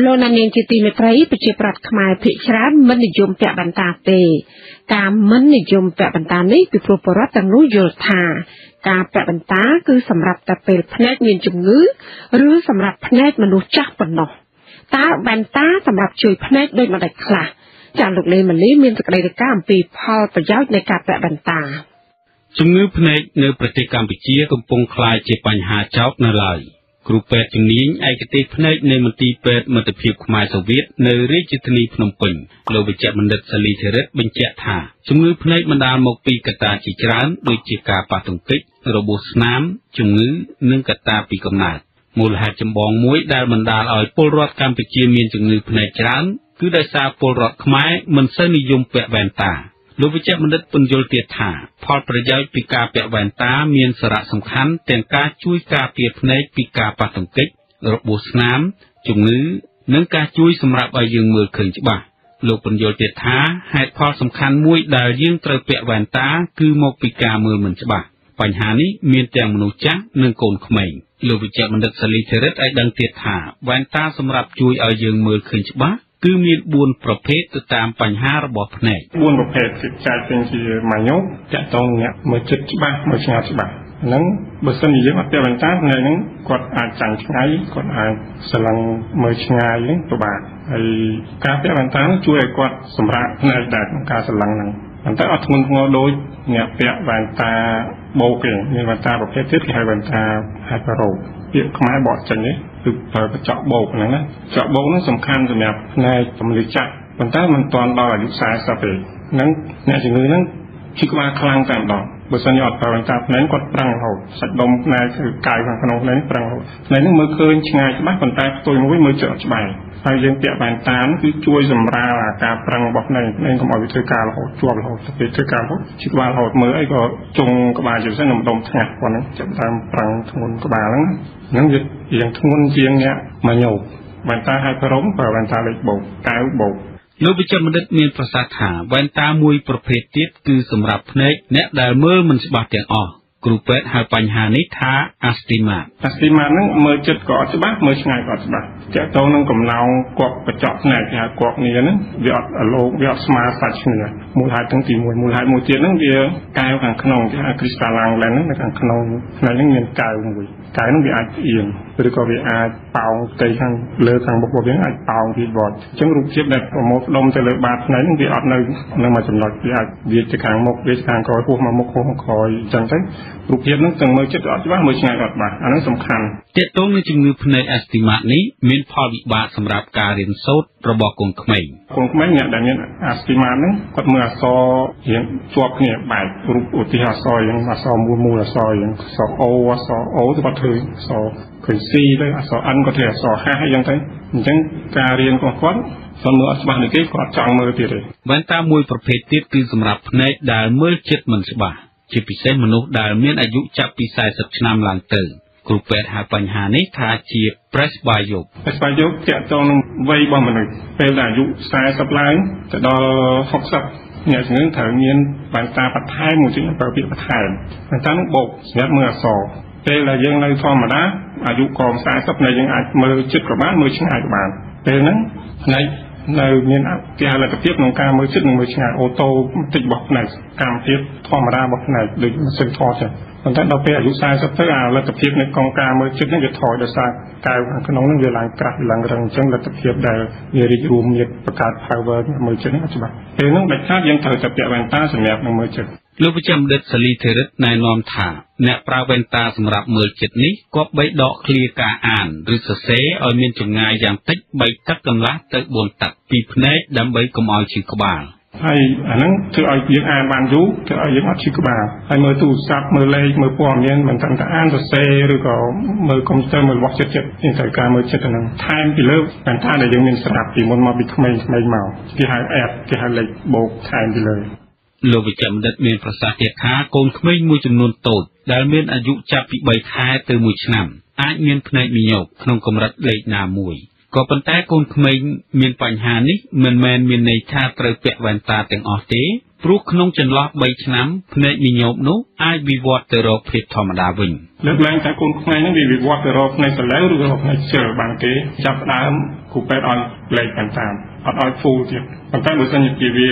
โลนันเนียนจิตีเมตรัยปิจิปรัดขมายเพชรมันนิยมแปะบันตาเตกามมันนิยมแปะบันตานี้ปิโปรปรัตตังนุโยธาการแปะบันตาคือสำหรับตะเปรพนักเนียนจุงื้อหรือสำหรับพนักมนุษย์จักปนอตาบันตาสำหรับช่วยพนักโดยมาได้คลาจากหลักเลยมันนี้มีสกเรก้ามปีพอประยัดในการแปะบันตาจุงื้อพนักในปฏิกรรมปิจิกำปงคลายเจปัญหาเจ้านาลายครูเป็ดจุนี้ไอกติพนัยในมติเป็ดมติเพียบขมายสวีตในริจิตนีพนมปิงเราบรรจับมันดัดสลีเทเรตบรรจับถาจงื้อพนัยมันดาหมกปีกตาจิจร้านโดยจิกาปาตุงกิระบบสนามจงื้อเนื่องกตาปีกำหนัดมูลหาจำบองมวยดามันดาอ่อยโปรรอดการไปเจียมีนจงื้อพนัยจร้านคือได้ซาโปรรอดขมายมันเส้นนิยมเป็ดแวนตาเราบรรจับมันดัดปนโยลเตียถาพอประยัยปีกาเปียแวนตาเมียนสระสำคัญแต่การช่วยกาเปียพเนจปีกาปาตุงกิระบบสนามจงื้อเนื่องการช่วยสำหรับอายุมือเขินจิบะโลกปัญญาเตท้าให้พอสำคัญมวยดาวยื่นเตยเปียแวนตาคือมกปีกามือเหมือนจิบะปัญหานี้เมียนแต่มนุษย์จักเนื่องโกนขมิงโลกวิจารมันดัดสลีเทเรตไอดังเตท้าแวนตาสำหรับช่วยอายุมือเขินจิบะคือมีบุญประเภทตามปัญหาระบบไหนบุญประเภทศึกษาเป็นที่หมายยุจะต้องเนี่ยเมื่อจิตบ้างเมื่อชงาบ้างนั้นบุษณีเยอะมากแต่บรรดาในนั้นกดอาจังชงายกดอาสลังเมื่อชงายเลี้ยงตัวบาไอ้การแต่บรรดาช่วยกดสำหรับในแดดของการสลังนั้นบรรดาอัตมุนงอโดยเนี่ยเปียบรรดาโบเก่งในบรรดาประเภทที่ใครบรรดาไฮเปอร์โรเยอะขมายบอดจังนี้คือเปิดเจาะโบกนะนะเจาะโบกนั้นสำคัญสำหรับในสมริจักบรรดามันตอนเราอายุสายสเปรย์นั้นในสิ่งนี้นั้นคิดว่าคลังแต่ดอกบุษยอดบรรดานั้นกดปรังเขาสัตว์ดมในคือกายของขนมนั้นปรังเขาในนั้นเมื่อคืนชงายบ้านบรรดาตัวมันวิ่งมือเจาะใบไอ้เรื่องเปียบานตานคือช่วยสำราญการปรังบอกในกรมวิทยาการเราช่วยเราสเปรย์การเขาคิดว่าเราเมื่อไอ้ก็จงกบาลอยู่เส้นนมดมแทงวันนั้นจะตามปรังทวนกบาลนั้นนั่งยึดอย่างทุนเจียงเนี้ยมาโยกแวนตาให้พร้อมเปิดแวนตาเล็กโบกกายโบกโลบิจมันดัดเมียนประสาทหาแวนตามวยประเภทที่คือสำหรับเนยเนะได้เมื่อมันสบายแต่ออกกลุ่มเป็ดหาปัญหานิท้าอัสติมาอัสติมานั่งเมื่อจัดก่อสบายเมื่อชงายก่อสบายจะต้องนั่งกำลังกวกประจอบไหนแกกวกเนี้ยนั่งเดือดโลกเดือดสมาสัจเนี่ยมูลหายทั้งตีมูลหายมูลเจียนั่งเดียกายของขนมจะคริสตัลลังแลนั่งในการขนมในนั่งเงินกายมวยกายนั่งวิอาเอียงหรือก็วิอาเปล่าใจทางเลือกทางบกบกยังอาเปล่าผิดบอดจังรูปเทียบแบบมดลมจะเลือบาดไหนนั่งวิอานั่งมาจำหน่ายวิอาเบียดจะขางมกเบียดจะขางคอยพวกมามกคงคอยจังใจรูปเทียบนั่งตึงมือจัดอดว่ามือชงายอดมาอันนั้นสำคัญเจตโตในจึงมือพเนยอัสติมานี้มีพอวิบาสำหรับการเรียนโซดระบบกงขมิ้นกงขมิ้นเนี่ยดังนี้อัสติมานั้นก็เมื่อซอเห็นจวกเนี่ยบ่ายรูปอุติหาซอยยังมาซอมูมูละซอยยังซอโอวะซอโอตัวเธอซอเขยซีด้วยซออันก็เธอซอห้าให้ยังไงยังการเรียนของคนสำหรับอัสติมาหนึ่งที่ก็จังมือตีเลยแว่นตามวยประเภทที่คือสำหรับในได้เมื่อเจ็ดมันสบายจะพิเศษมนุษย์ได้เมื่ออายุจะปีสายสับชนามหลังเติร์กลุ่มเป็ดหาปัญหาในทาจีเพรสบายยกเพรสบายยกจะต้องวัยบางมนุษย์เป็นอายุสายสับไลน์จะดอหกสับเนี่ยถึงเถิงเงียนบางตาปัดท้ายหมู่จึงเปิดปีปัดท้ายบางตาลูกบกยัดเมื่อสอบเป็นอะไรยังไรทอมมาได้อายุกองสายสับในยังอาจมือชิดกับบ้านมือชิงอาจกับบ้านเป็นนั้นในในเงียนแกอะไรกับเทียบหนุ่มการมือชิดหนุ่มมือชิงอาจโอโต้ติดบอกในการเทียบทอมมาได้บอกในหรือเซ็นทอจะตอนนั้นเราไปอายุสายสักเท่าไหร่เราตะเพียบในกองกลางมือชุดนั่งจะถอยเดือดสายกายของขนมนั่งเวลากระหลังรังจังเราตะเพียบได้เยริรูมเยรประกาศพาวเวอร์มือชุดนั่งอัจฉริยะเองนั่งแบบชาติยังเธอจะเปียแวนตาสำหรับมือชุดลูกประจำเด็ดสลีเทเรตนายนอมถาแนปราแวนตาสำหรับมือชุดนี้ก็ใบดอกเคลียกาอ่านหรือเสเสอเมียนจงงายอย่างติดใบตักกำลังเตะบนตักปีพเนจดำใบกมอชิกบาลไอ้อันนั้นเธอเอาเยอะอ่านบางยุเธอเอาเยอะอัดชิกบาไอ้เมื่อตู้ซับเมื่อเล่เมื่อปอมเย็นมันตั้งแต่อ่านตัวเซหรือก็เมื่อคอมพิวเตอร์เมื่อวอชเจ็ดอินเตอร์การเมื่อเจ็ดนั้นไทม์ไปเลิกแต่ท่าในยังมีสลับปีมันมาบิดไม่เมาที่หายแอดที่หายเล็กโบกไทม์ไปเลยโลกประจำดัดเมียนประสาทค้าโกนขมิ้นมือจำนวนโตดดัดเมียนอายุจับปีใบท้ายเติมมือฉน้ำอาจเมียนพนัยมีหยกขนมกำรัดเล็กนามวย ก็ปัญหาคนขมิ้นมีปัญหานี้มันแมนมีในชาติประเภทแวนตาแต่งออกเต๋ปลุกน้องจันล็อกใบฉน้ำพนักมีโยมนุ๊กไอวีวอเตอร์รอพลิกธรรมดาวิ่งเลือกแรงแต่คนขมิ้นนั้นวีวอเตอร์รอในสลัยหรือในเชือบางเกยจับน้ำขู่เป็ดออนเล่กันตามอดออยฟูเดียบางท่านรู้สึกอย่างที่วี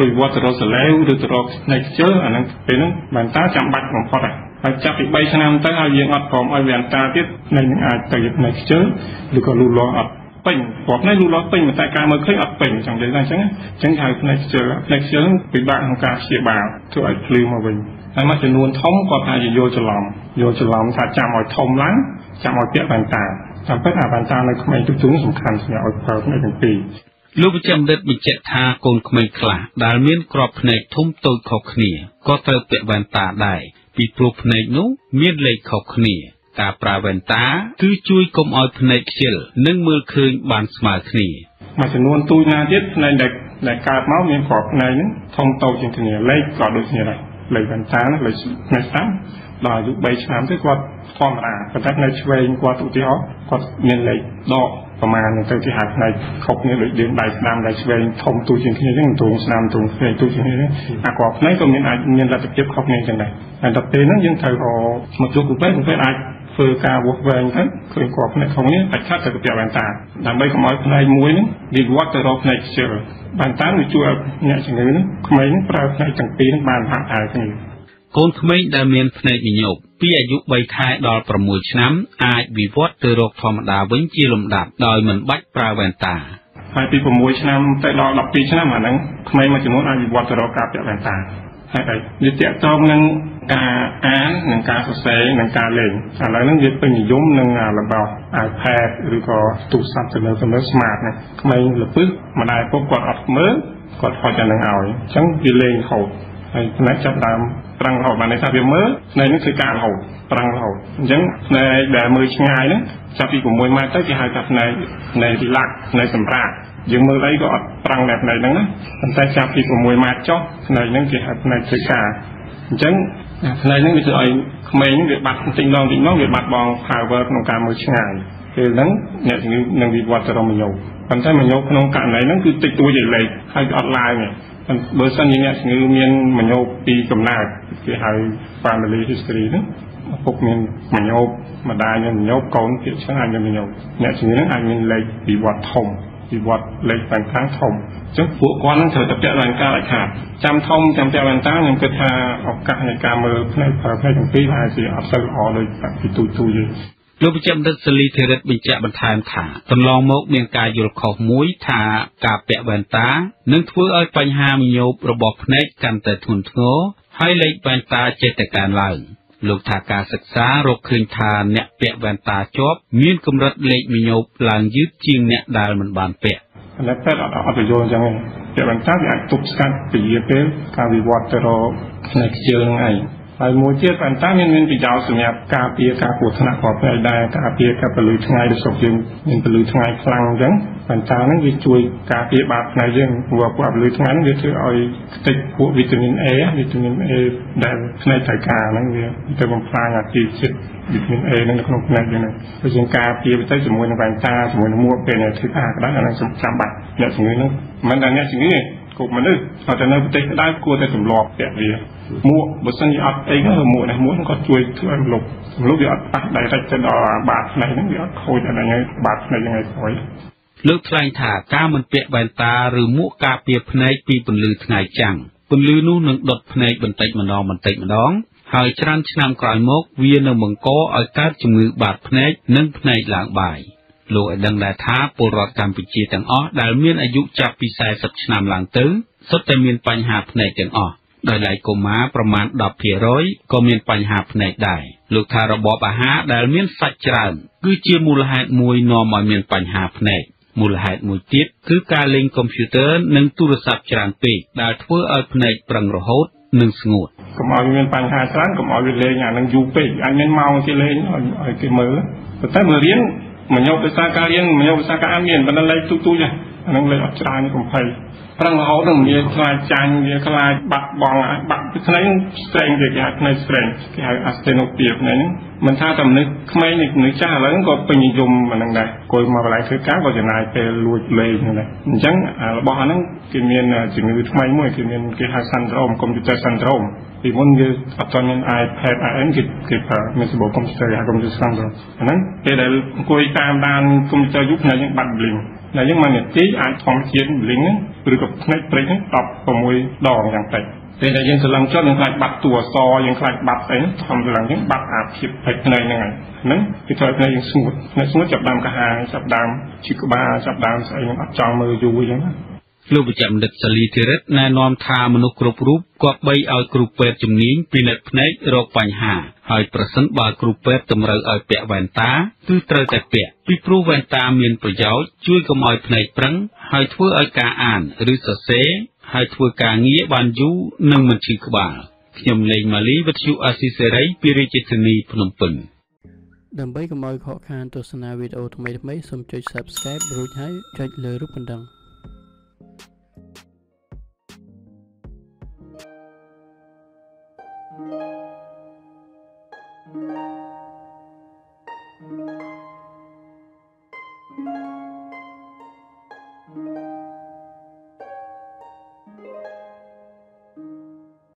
รู้ว่าตรอสเลวหรือตรอในเชืออันนั้นเป็นนั้นบางท่านจำบัดของพอได้อาจจะปิดใบชนะตั้งเอาเยี่ยงอัดผอมเอาเวียนตาที่ในหนึ่งอาจจะยึดในเชือหรือก็รูล้ออัดเป็นบอกในรูล้อเป็นแต่การมันเคยอัดเป็นจังเลยนะใช่ไหมจังทางในเชือในเชือปิดบางของการเสียบางถูกอัดคลืมมาเป็นอันมาจำนวนท้องก็ทายโยจะหลอมโยจะหลอมถ้าจำเอาทอมล้างจำเอาเปียบางตาจำเพื่ออาบางตาในขมิ้นจุ๊งสำคัญเนี่ยเอาไปในหนึ่งปีลูกประจำเด็ดมีเจตนาโกนขมิ้นขลังดาเมียนกรอบในทุ่มโตขอบเขี่ยก็เติบเตะแวนตาได้ปีปลุกในนู้เมียนเลยขอบเขี่ยตาปลาแวนตาคือช่วยกลมอ่อยในเชือนึ่งมือคืนบานสมาเขี่ยมาจำนวนตัวนาเด็ดในเด็กในกาเมาเมียนกรอบในนั้นทุ่มโตจริงจริงเนี่ยเลยกรอบโดยเฉยเลยเลยแวนตาเลยในซ้ำลอยอยู่ใบชามที่กอดทอมอาประทัดในช่วยกอดตุติฮอกอดเมียนเลยดอกประมาณในตัวที่หักในขบเนี่ยหรือเดินใบสนามใบเวงทมตูจิงที่นี่เรื่องตูสนามตูเวงตูจิงที่นี่อากาศในก็มีอาจมีระดับเจ็บขบเนี่ยจังใดอันดับเตนั้นยังเท่าหมดยุคกูไปกูไปอาจเฟอร์กาบวกเวงทั้งเคยกรอบในของนี้ปัจจัยจากเปลี่ยนแวนตาดังใบขมอยในมวยนั้นดีวัดแต่รอบในเชือบานตาหรือจั่วเนี่ยจังเลยนั้นขมิ้นปลาในจังปีนั้นบานผักอายจังเลยคนขมิ้นดาเมียนในอิญบปีอายุใบคายดอลประมวยน้ำอาจวิวัฒน์เตโรธรรมดาวิ่งจีลมดับดอยเหมือนบัดปลาแวนตาหายปีประมวยน้ำแต่ดอลหลับปีน้ำเหมือนนั้นทำไมมาจำนวนอาจวิวัฒน์เตโรกาแปะแวนตาหายไปยึดเตะจอมนั่งกาอ้านนั่งกาสเซนั่งกาเล่งอะไรนั่งยึดเป็นย่มนั่งอาระเบาอาแพรหรือก็ตุสัมเสนอเสนอสมาร์ทนะทำไมหลับปึ๊กมาได้พบกอดอัดเมื่อกอดพอจะนั่งเอาจังดีเลงเขาไอ้คนนั้นจับตามปรังเรามาในซาเบียเมอร์ในนักศึกษาเราปรังเรายังในแดดมือชงายนั้นจับปีกมวยมาตั้งใจหายจับในที่หลักในสัมปรายังเมื่อไรก็ปรังแบบไหนนั้นนะแต่จับปีกมวยมาจ้อในนักศึกษาในศึกษาจังในนักศึกษาเมย์นักศึกษาติงลองเดือดบัดบองพาวเวอร์ของการมือชงายคือนั้นเนี่ยถึงนักวิวัฒน์จะเราไม่ยกปัญหาไม่ยกของการไหนนั้นคือติดตัวใหญ่เลยใครออนไลน์เนี่ยเบอร์ซันยังเนี่ยถึงเมียนมันโยปีกำนาดที่หายฟาร์มเลฮิสตรีนะพวกเมียนมันโยมาได้เนี่ยมันโยกองเกี่ยวช่างอันยังมันโยเนี่ยถึงนั้นอันมีอะไรปีวัดทมปีวัดเลยแต่งครั้งทมจังพวกก้อนนั้นเธอจะเปลี่ยนแปลงการอะไรขาดจำทมจำเปลี่ยนแปลงตั้งยังกระทาออกกะในการเมืองในประเภทของปีพายสีอับเซอร์ออเลยแบบปีตูเลยโลกประจำดัชนีเทระบินจะบรรทายถ่าตำลองมกเมียงกายอยู่ขอบมุ้ยถ่ากาเปะแวนตาเนื่องทั่วไอปัญหามีโยบระบบในการแต่ทุนโง่ให้เล็กแวนตาเจตการหลังโลกทางการศึกษาโรคคืนทานเนี่ยเปะแวนตาจบมีนกำลังเล็กมีโยบหลังยึดจริงเนี่ยได้มันบานเปะและแพทย์เอาไปโยนยังไงเปะแวนตาอยากตุบสันปีเปะการวิวัฒน์แต่เราในเจอยังไงไอ้โมเจตันต้าเงินเงินปียาวสุญญากาเปียกาปูธนาขอบใจได้กาเปียกาปลื้มทั้งไงโดยสกิลเงินปลื้มทั้งไงพลังจังปัญจานั้นจะช่วยกาเปียบาดในเรื่องหัวปวดปลื้มทั้งนั้นจะช่วยเอาติดพวกวิตามินเอได้ในสายกานั่นเองแต่บางครั้งอาจจะเจ็บวิตามินเอนั่นก็ต้องนั่นอย่างนั้นเพราะฉะนั้นกาเปียไปใช้สมุนไพรปัญจาสมุนไพรมัวเป็นอะไรที่อาจได้อะไรสมจำบัดเนี่ยสิ่งนี้มันอะไรเนี่ยสิ่งนี้กลุ่มมันนึกอาจจะในประเทศได้กลัวแต่สมรอบแบบนี้มัวบทสัญญาเองก็มัวนะมัวก็ช่วยช่วยหลบเยอะตัดได้จะดอบาดในนั้นเยอะโคตรอะไรเงี้ยบาดในยังไงคอยเลือกลายถาก้ามันเปียแวนตาหรือมัวกาเปียพนัยปีบรรลือทนายจังบรรลือนู่นหนึ่งดดพนัยบรรเตยมันดองหายชั้นนำกลายมกเวียนเอาเมืองก้อเอาการจมือบาดพนัยนั่งพนัยหลังบ่ายโลกดังดาท้าปรากรรมปิจิตังอ้อได้เมียนอายุจับปีสายสับชนามหลังตื้อสดแต่เมียนปัญหาพนัยตังอ้อโดยหลายกลุ่มม้าประมาณ10%ก็มีปัญหาภายในได้ลูกทาระบบอาหารได้มีสัจจรันคือเชื่อมูลเหตุมวยนอมมีปัญหาภายในมูลเหตุมวยติดคือการเล่นคอมพิวเตอร์หนึ่งโทรศัพท์จรันปีได้ทั่วเอาภายในปรังระหดหนึ่งสงบก็มองมีปัญหาจรันก็มองเรื่องอย่างนั้นยูปีอันนี้เมาที่เล่นไอ้ที่มือแต่เมื่อเรียนมันยกภาษาการเรียนมันยกภาษาการอ่านเรียนเป็นอะไรตุ้ยๆจ้ะนั่งเลยอัดจรันก็ไปพลังเขาต้องมีคลายจันมีคลายบักบองบักทั้งนั้นแสงเด็กอยากในแสงอยากอัศเทนอเปียบนั้น มันถ้าทำนึกไม่นึกนึกจ้าแล้วก็เป็นยมมันนั่งได้โกยมาหลายคือก้าวก็จะนายไปลุยเลยนั่นแหละจังบอนั้นกินเมียนจิ๋วทำไมมั่วกินเมียนกิฮาซันตรอมคอมพิวเตอร์ซันตรอมอีกวันเดียวอัตราเงินไอแพดไอเอ็นกิบมีสมบัติคอมพิวเตอร์ยาคอมพิวเตอร์ซันตรอมนั้นเดี๋ยวโกยตามดานคอมพิวเตอร์ยุคไหนยังบัดบลิงไหนยังมันเนี่ยจี้อ่านของเขียนบลิงนั้นหรือกับในเปรย์นั้นตอบประมวยดองอย่างไรแต่ยังสลังชอบยังคลายบัตรตัวซอยังคลายบัตรไอ้นั่นทำสลังยังบัตรอาบผิดไปในยังไงนั้นที่ทอยในยังสมุดในสมุดจับดามกระหายจับดามชิกบาจับดามใส่ยังอัดจองมืออยู่ยังนั้นลูกประจำดัดสลีเทเรตนายนอมทามนุกรุบรูปกอบใบเอากรุบเปิดจุ่มนิ้งปีนัดพนัยรอกปัญหาหอยประสันบากรุบเปิดตำราเอาเปียแวนตาตื้อเตยแต่เปียปีปรูแวนตาเมียนประยาวช่วยกำออยพนัยปรังหอยทั่วเอาการอ่านหรือสเสหายทัวการเงี้ยบานยูนั่งมันชิกบ่าขยำเลงมาลีวัตถุอาศิเสรีปิริจิตนีพนมเปิลดัมเบลก็มอยขอการโฆษณาวิดีโอทำไมทำไมสมใจ subscribe รู้ใช้ใจเลยรูปดัง